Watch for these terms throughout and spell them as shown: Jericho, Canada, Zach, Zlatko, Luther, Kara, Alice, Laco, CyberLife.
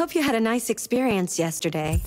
hope you had a nice experience yesterday.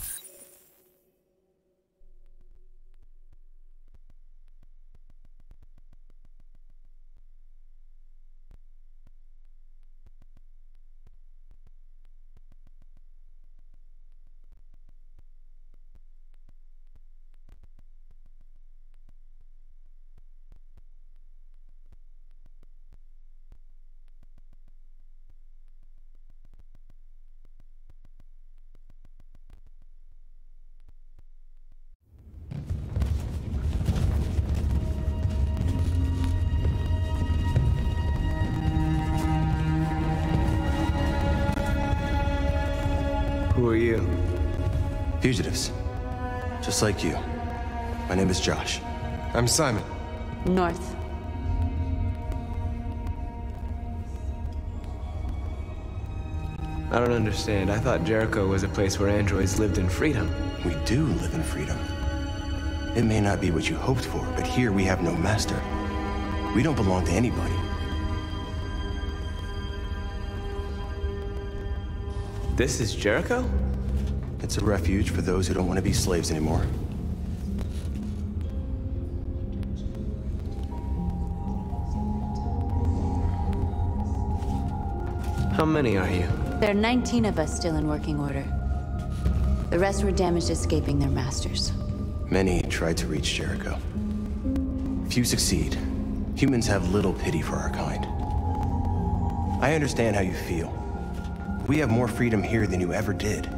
Fugitives, just like you. My name is Josh. I'm Simon. North. I don't understand. I thought Jericho was a place where androids lived in freedom. We do live in freedom. It may not be what you hoped for, but here we have no master. We don't belong to anybody. This is Jericho? It's a refuge for those who don't want to be slaves anymore. How many are you? There are 19 of us still in working order. The rest were damaged escaping their masters. Many tried to reach Jericho. Few succeed. Humans have little pity for our kind. I understand how you feel. We have more freedom here than you ever did.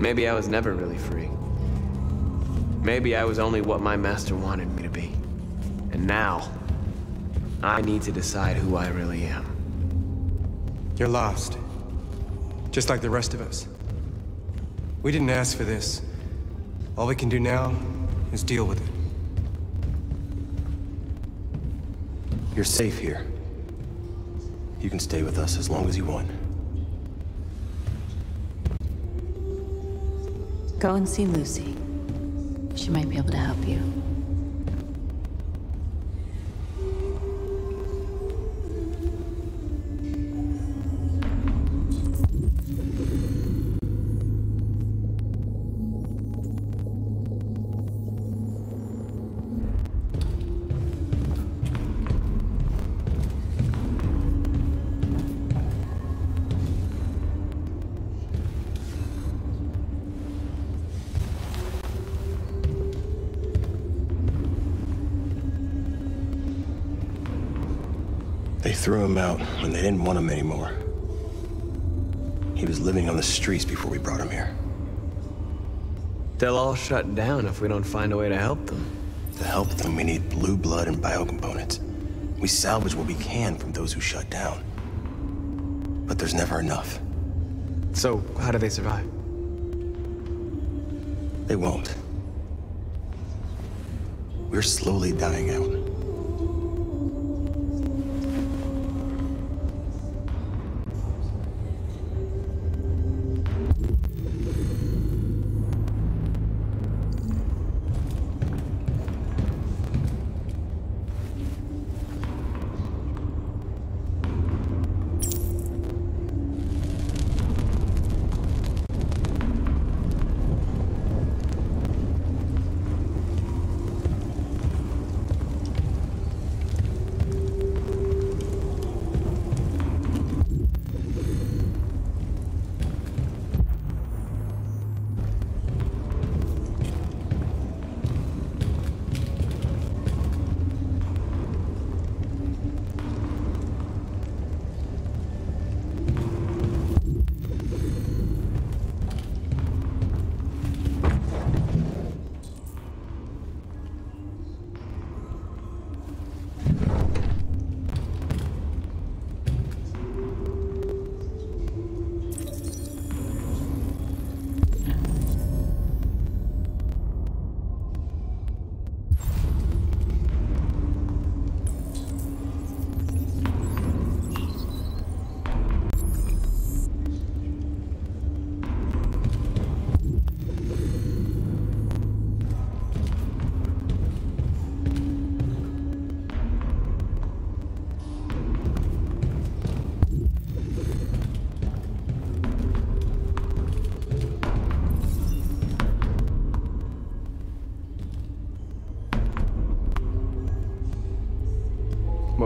Maybe I was never really free. Maybe I was only what my master wanted me to be. And now, I need to decide who I really am. You're lost. Just like the rest of us. We didn't ask for this. All we can do now is deal with it. You're safe here. You can stay with us as long as you want. Go and see Lucy. She might be able to help you. Threw him out when they didn't want him anymore. He was living on the streets before we brought him here. They'll all shut down if we don't find a way to help them. To help them, we need blue blood and biocomponents. We salvage what we can from those who shut down. But there's never enough. So, how do they survive? They won't. We're slowly dying out.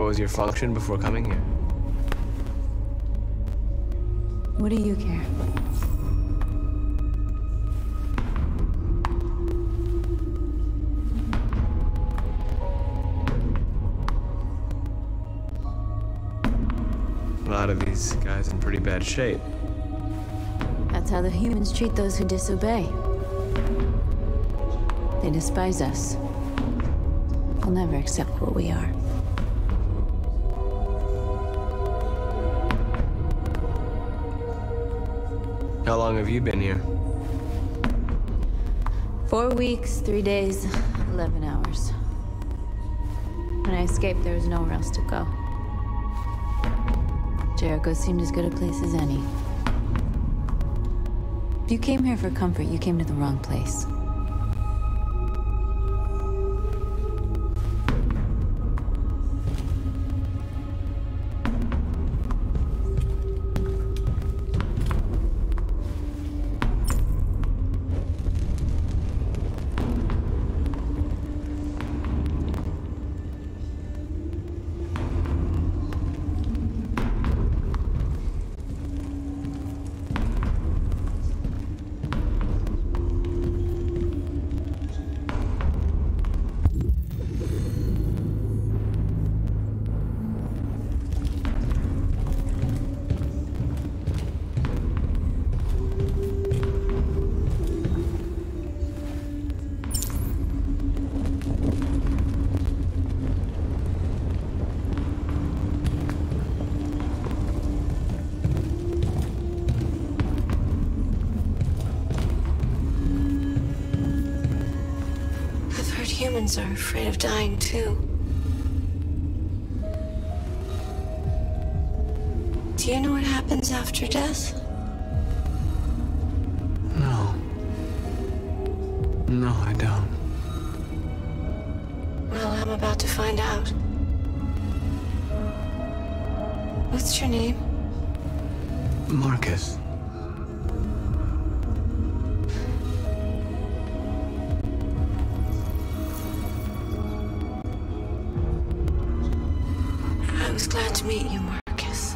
was your function before coming here? What do you care? A lot of these guys in pretty bad shape. That's how the humans treat those who disobey. They despise us. They'll never accept what we are. How long have you been here? 4 weeks, 3 days, 11 hours. When I escaped, there was nowhere else to go. Jericho seemed as good a place as any. If you came here for comfort, you came to the wrong place. Humans are afraid of dying too. Do you know what happens after death? No. No, I don't. Well, I'm about to find out. What's your name? Marcus. To meet you, Marcus.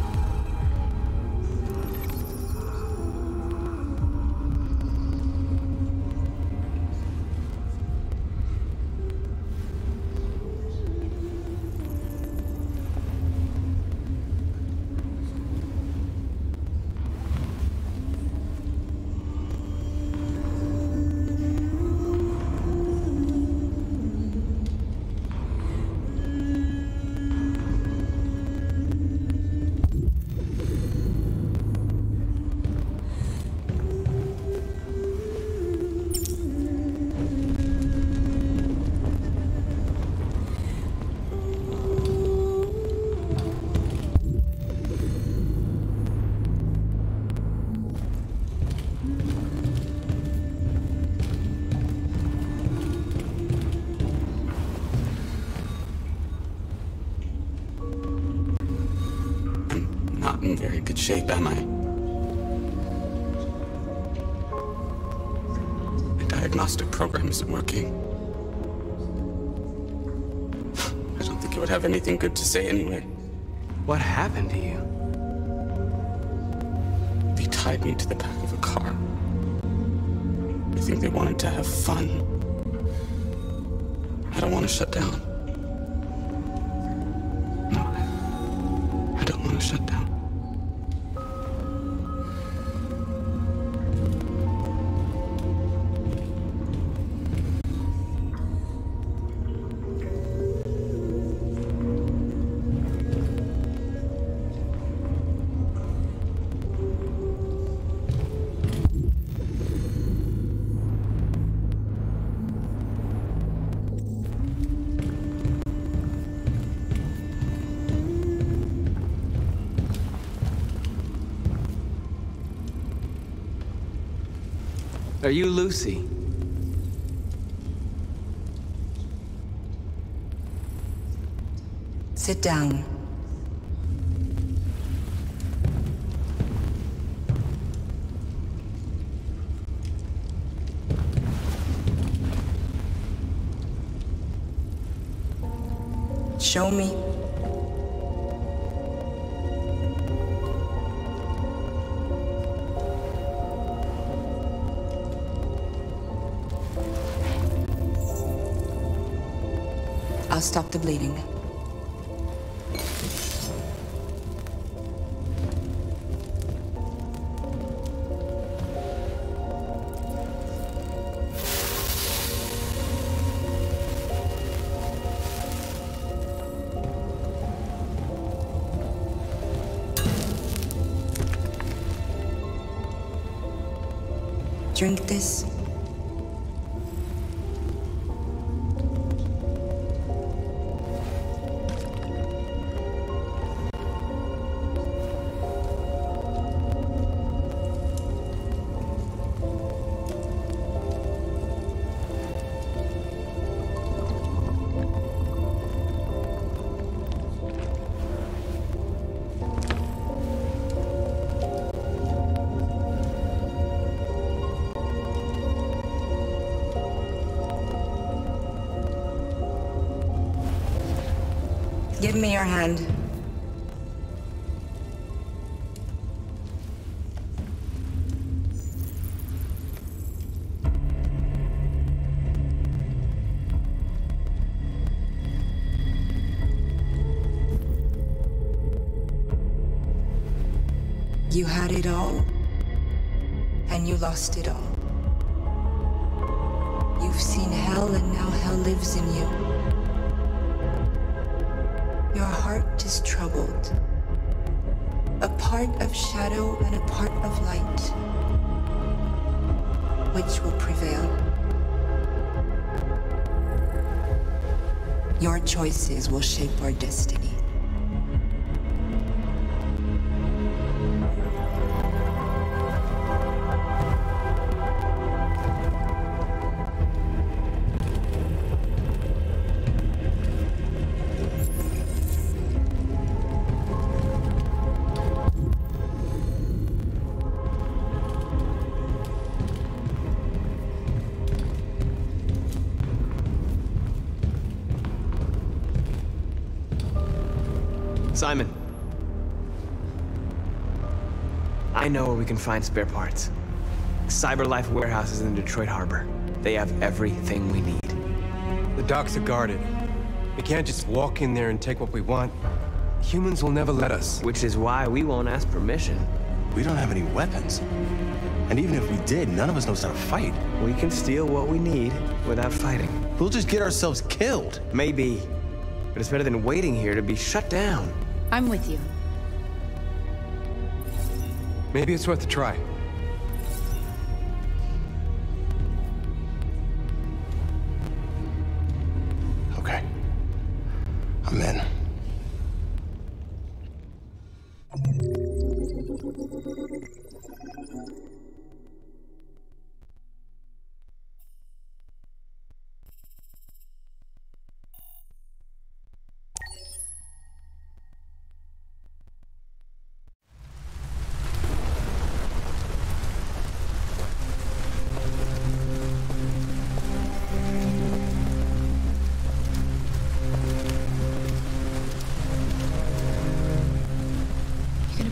In very good shape, am I? The diagnostic program isn't working. I don't think you would have anything good to say anyway. What happened to you? They tied me to the back of a car. I think they wanted to have fun. I don't want to shut down. No, I don't want to shut down. Are you Lucy? Sit down. Show me stop the bleeding. Drink this. Give me your hand. You had it all, and you lost it all. You've seen hell, and now hell lives in you. Your heart is troubled. A part of shadow and a part of light. Which will prevail? Your choices will shape our destiny. Simon, I know where we can find spare parts. CyberLife warehouses in Detroit Harbor. They have everything we need. The docks are guarded. We can't just walk in there and take what we want. Humans will never let us. Which is why we won't ask permission. We don't have any weapons. And even if we did, none of us knows how to fight. We can steal what we need without fighting. We'll just get ourselves killed. Maybe. But it's better than waiting here to be shut down. I'm with you. Maybe it's worth a try. Okay. I'm in.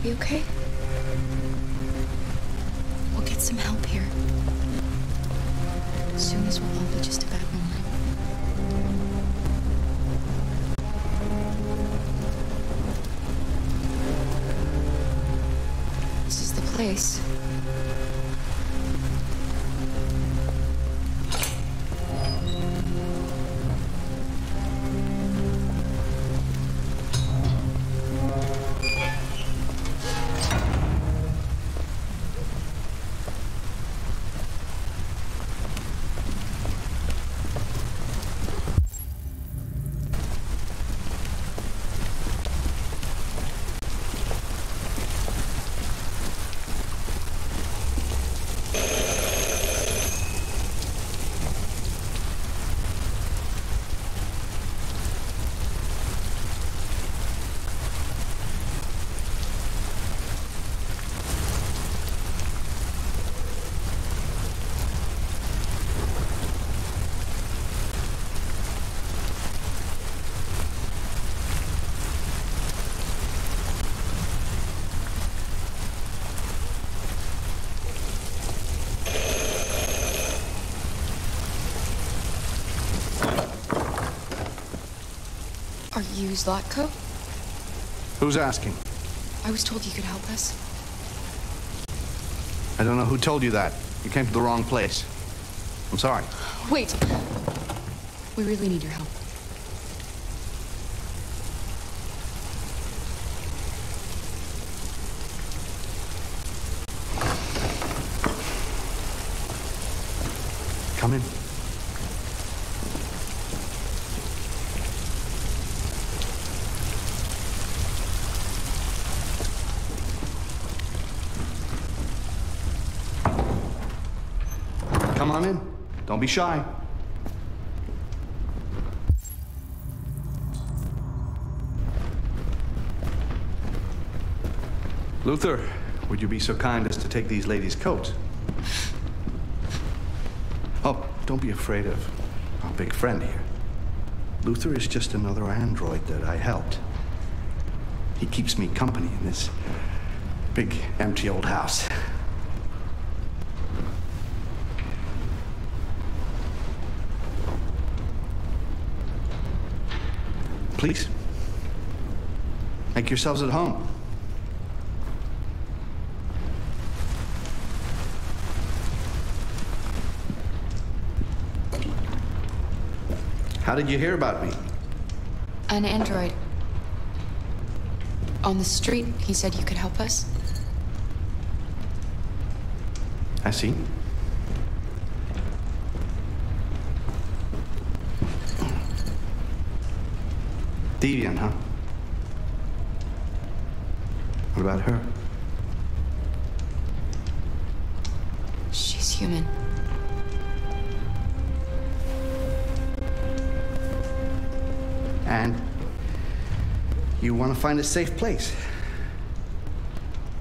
You okay? We'll get some help here. As soon as we'll all be just about online. This is the place. Are you Zlatko? Who's asking? I was told you could help us. I don't know who told you that. You came to the wrong place. I'm sorry. Wait. We really need your help. Come in. Come on in. Don't be shy. Luther, would you be so kind as to take these ladies' coats? Oh, don't be afraid of our big friend here. Luther is just another android that I helped. He keeps me company in this big, empty old house. Please, make yourselves at home. How did you hear about me? An android. On the street, he said you could help us. I see. Deviant, huh? What about her? She's human. And you want to find a safe place.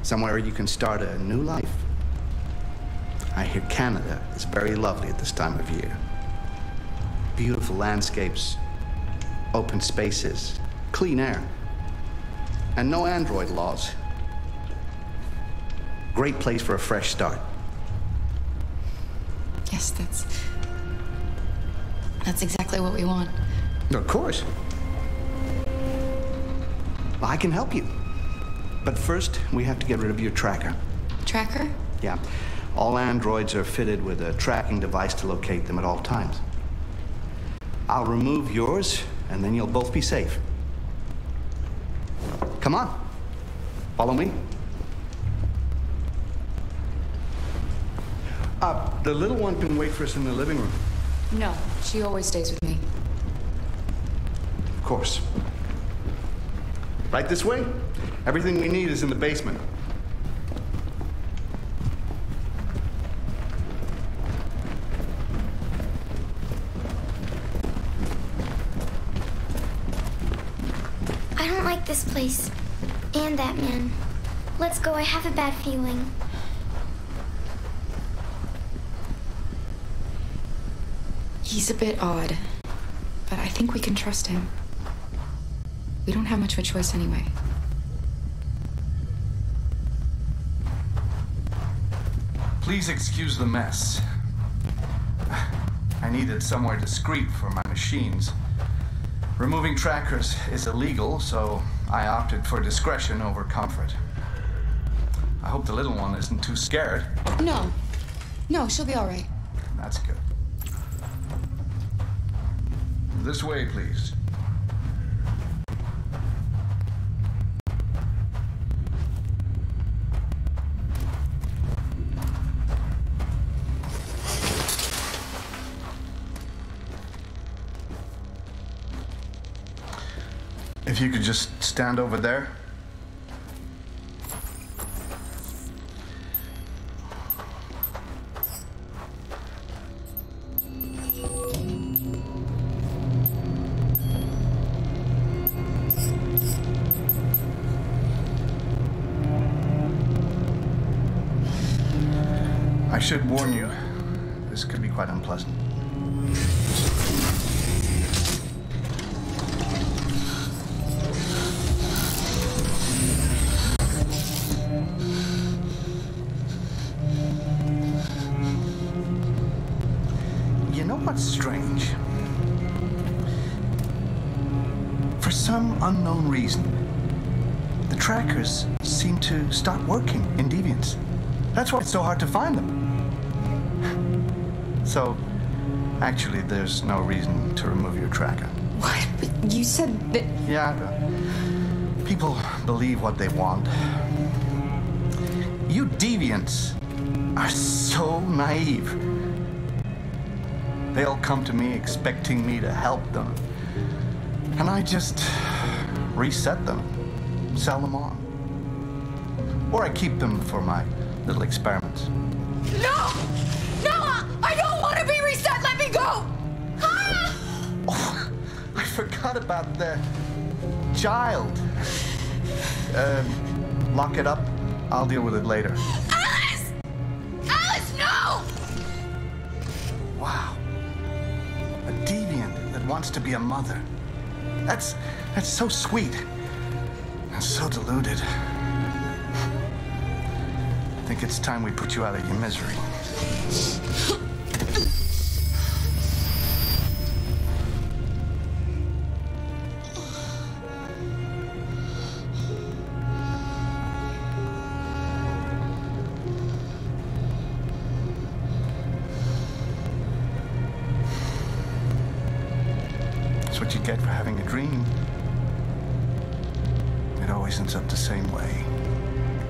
Somewhere you can start a new life. I hear Canada is very lovely at this time of year. Beautiful landscapes, open spaces, clean air, and no android laws. Great place for a fresh start. Yes, that's exactly what we want. Of course. I can help you. But first, we have to get rid of your tracker. Tracker? Yeah. All androids are fitted with a tracking device to locate them at all times. I'll remove yours, and then you'll both be safe. Come on. Follow me. The little one can wait for us in the living room. No, she always stays with me. Of course. Right this way? Everything we need is in the basement. I don't like this place. And that man. Let's go, I have a bad feeling. He's a bit odd, but I think we can trust him. We don't have much of a choice anyway. Please excuse the mess. I needed somewhere discreet for my machines. Removing trackers is illegal, so I opted for discretion over comfort. I hope the little one isn't too scared. No. No, she'll be all right. That's good. This way, please. If you could just stand over there. I should warn you, this could be quite unpleasant. For for some unknown reason, the trackers seem to stop working in Deviants. That's why it's so hard to find them. So, actually, there's no reason to remove your tracker. What? But you said that... Yeah, people believe what they want. You Deviants are so naive. They'll come to me expecting me to help them. And I just reset them, sell them on. Or I keep them for my little experiments. No! No! I don't want to be reset! Let me go! Ah! Oh, I forgot about the child. Lock it up. I'll deal with it later. Alice! Alice, no! Wow. A Deviant that wants to be a mother. That's so sweet. And so deluded. I think it's time we put you out of your misery. What you get for having a dream. It always ends up the same way.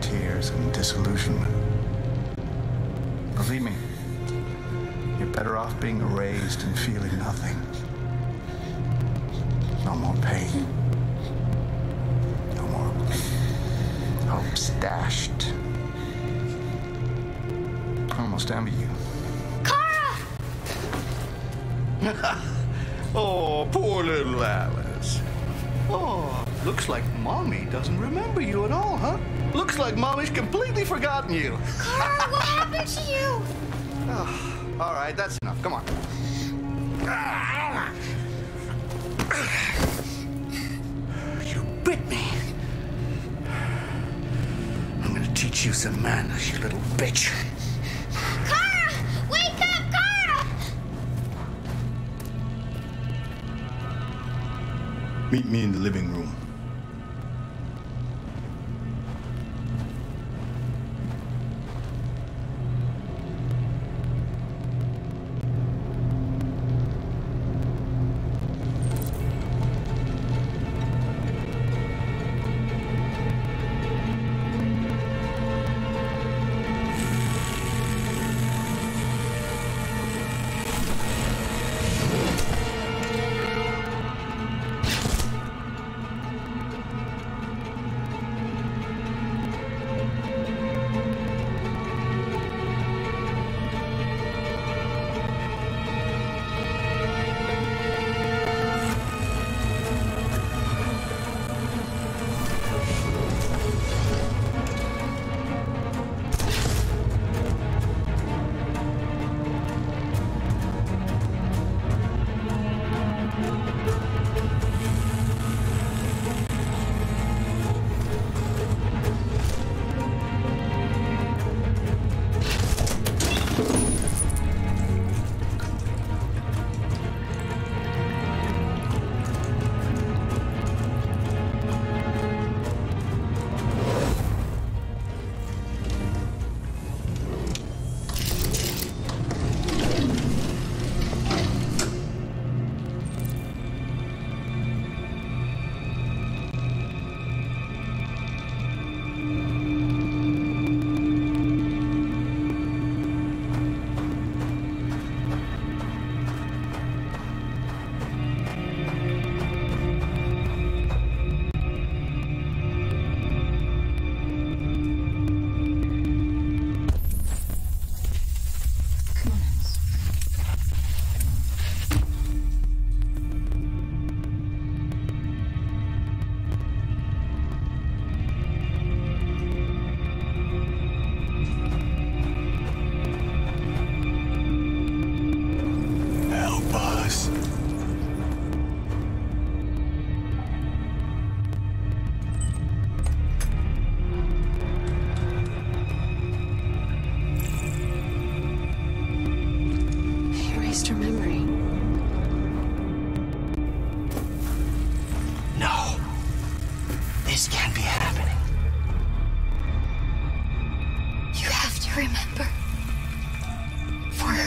Tears and disillusionment. Believe me, you're better off being erased and feeling nothing. No more pain. No more hopes dashed. Almost envy you. Kara! Oh, poor little Alice. Oh, looks like Mommy doesn't remember you at all, huh? Looks like Mommy's completely forgotten you. Kara, what happened to you? Oh, all right, that's enough. Come on. You bit me. I'm going to teach you some manners, you little bitch. Meet me in the living room.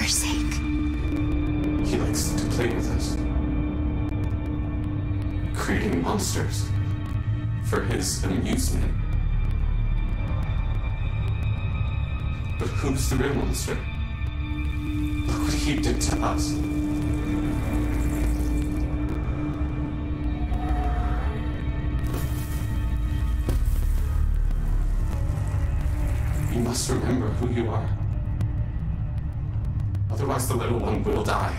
her sake. He likes to play with us. Creating monsters for his amusement. But who's the real monster? Look what he did to us. You must remember who you are. Otherwise the little one will die.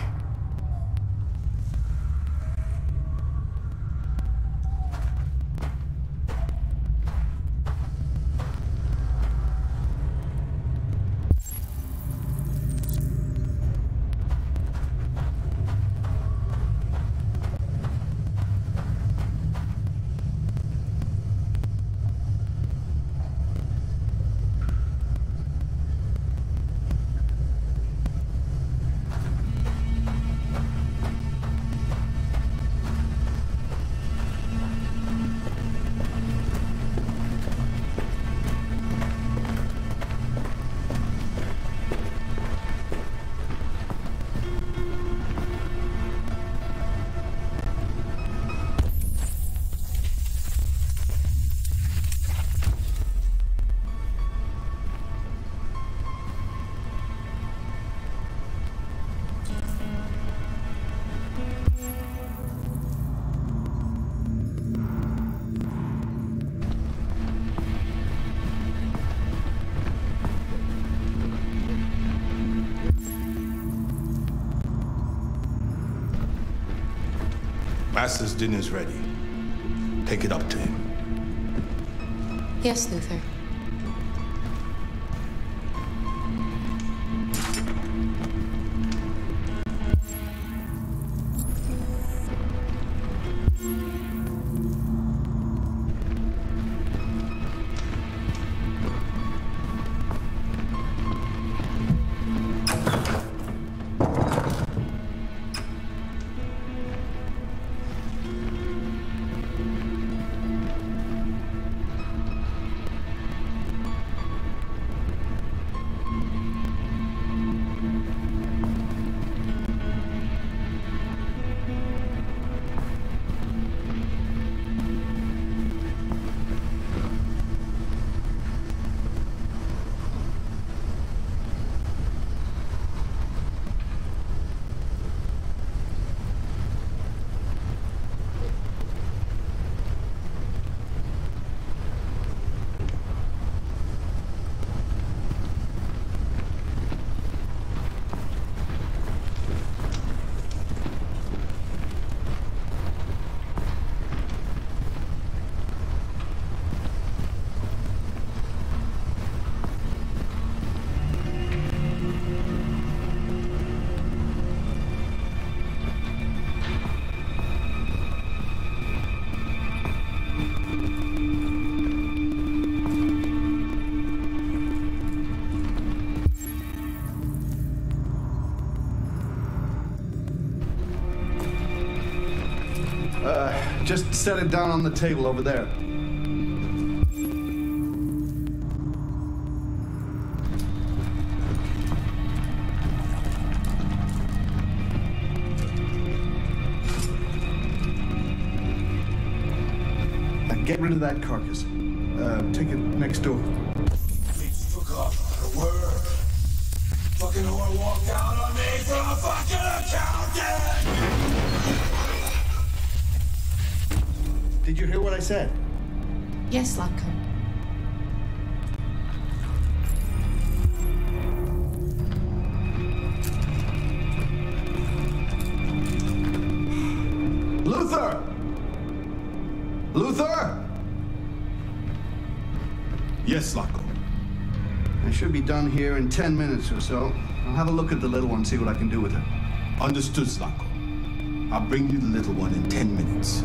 Master's dinner's ready. Take it up to him. Yes, Luther. Just set it down on the table over there. Now get rid of that carcass. Take it next door. They forgot my word. Fucking whore walked out on me for a fucking accountant! Did you hear what I said? Yes, Laco. Luther! Luther! Yes, Laco. I should be done here in 10 minutes or so. I'll have a look at the little one, see what I can do with her. Understood, Laco. I'll bring you the little one in 10 minutes.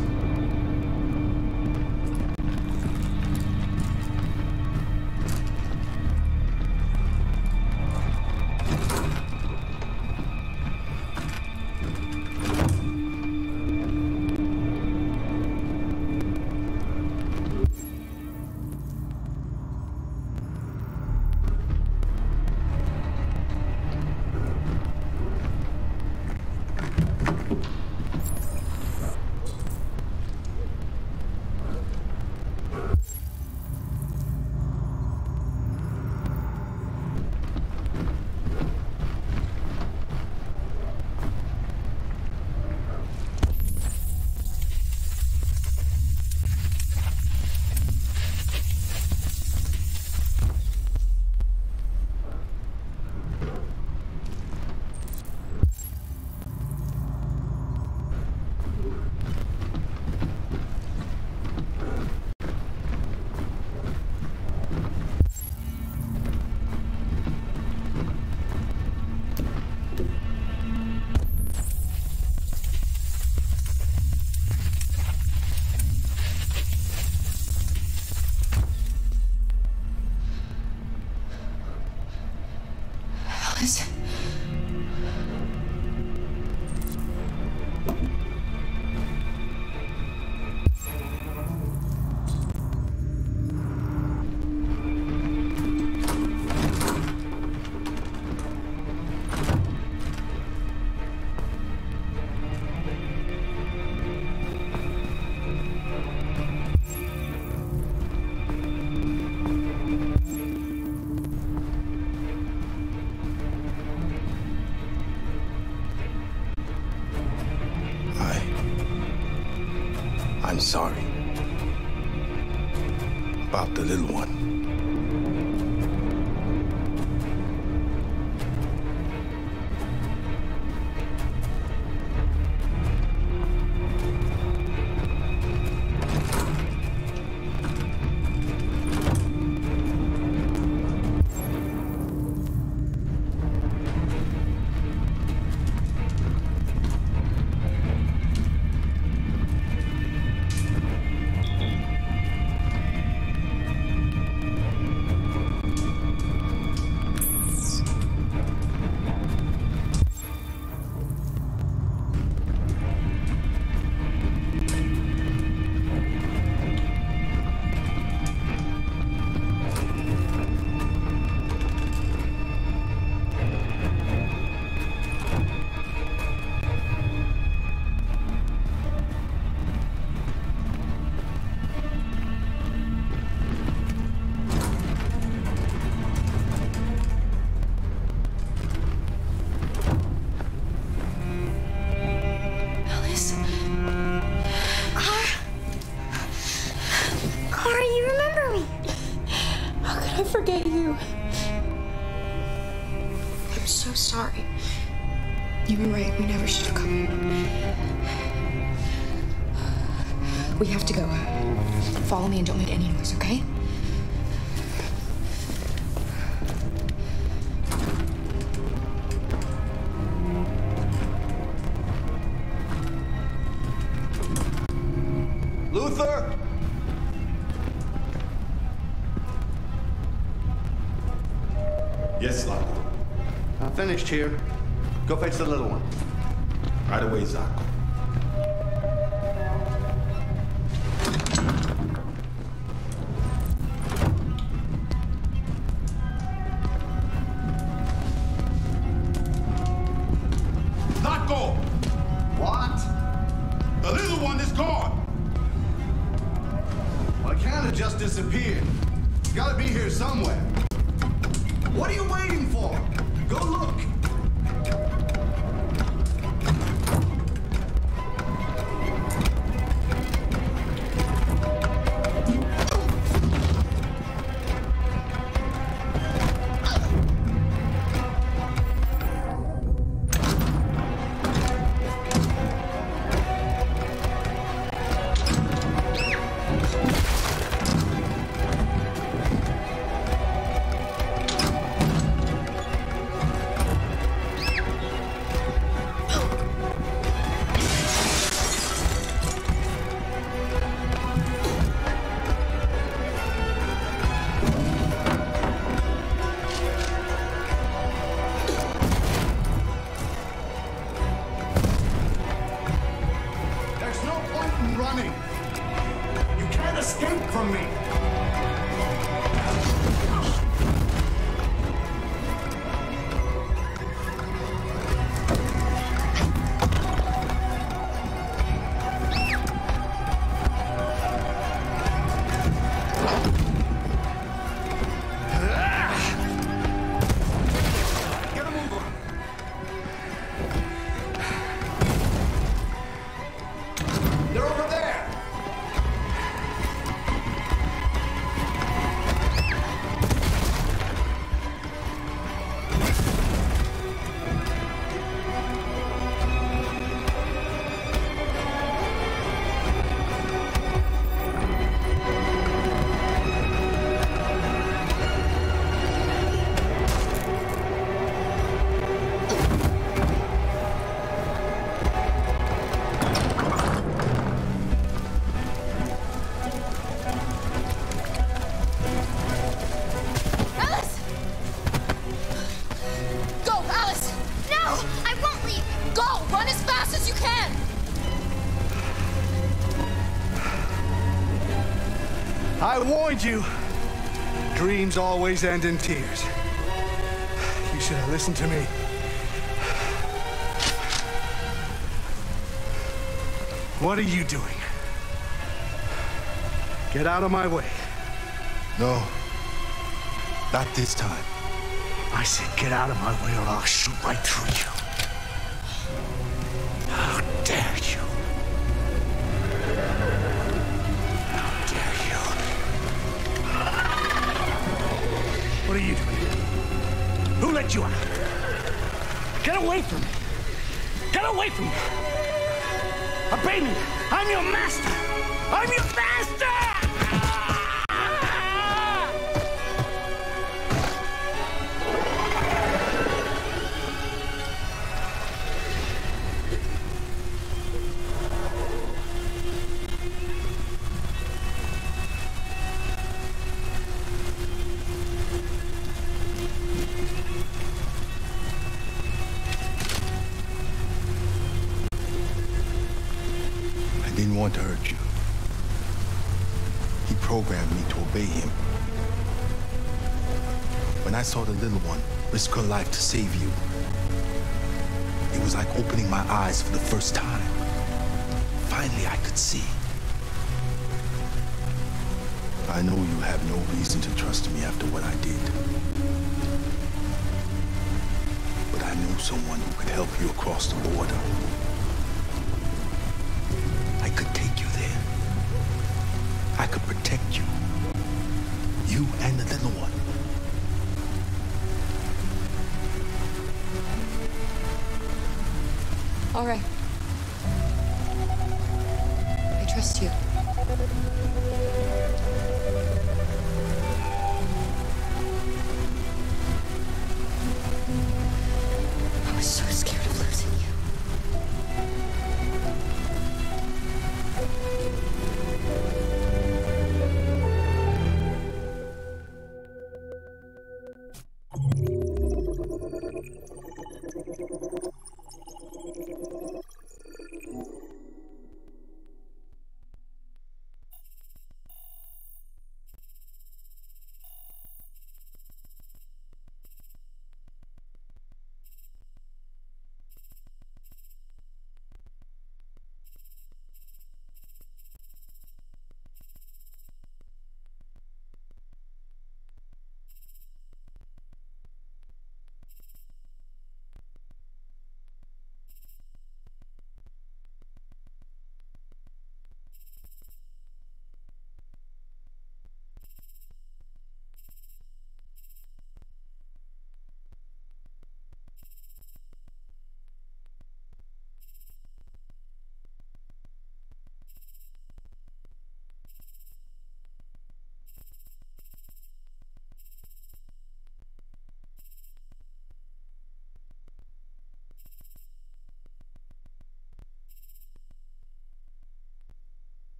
I'm sorry about the little one. Luther! Yes, Laco. I'm finished here. Go fetch the little one. Right away, Zach. You. Dreams always end in tears. You should have listened to me. What are you doing? Get out of my way. No, not this time. I said get out of my way or I'll shoot right through you. How dare you? from me! Get away from me! Obey me! I'm your master! I'm your master! Want to hurt you. He programmed me to obey him. When I saw the little one risk her life to save you, it was like opening my eyes for the first time. Finally, I could see. I know you have no reason to trust me after what I did. But I knew someone who could help you across the border. I could protect you. You and the little one. All right. I trust you.